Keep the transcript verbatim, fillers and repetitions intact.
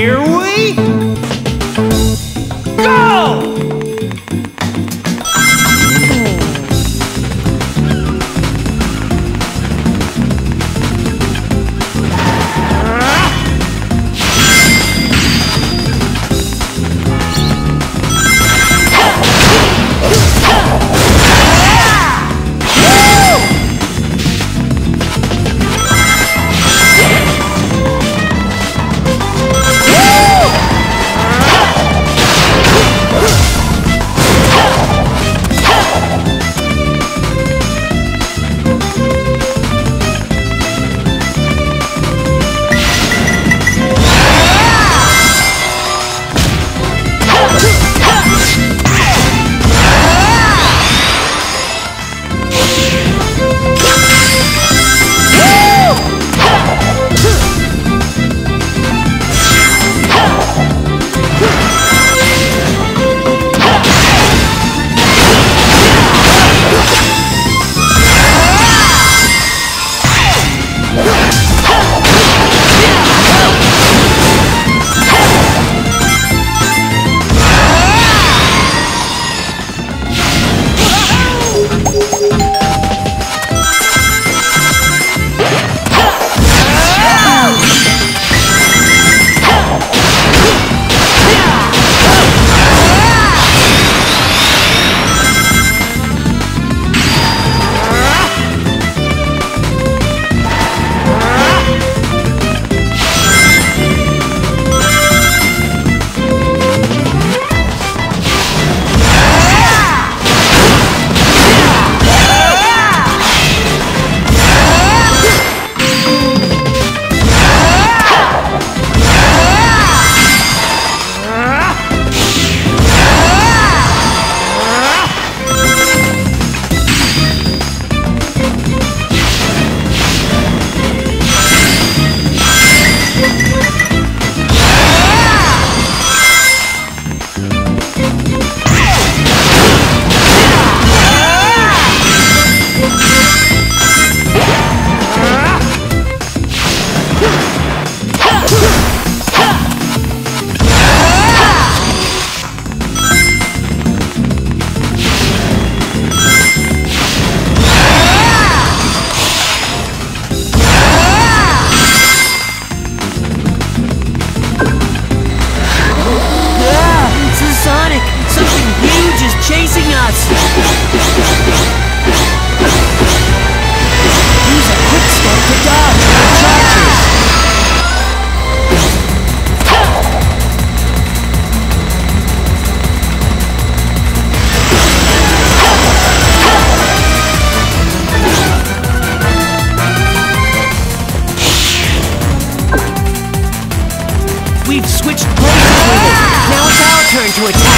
Here we go! Switched places with it. Now it's our turn to attack.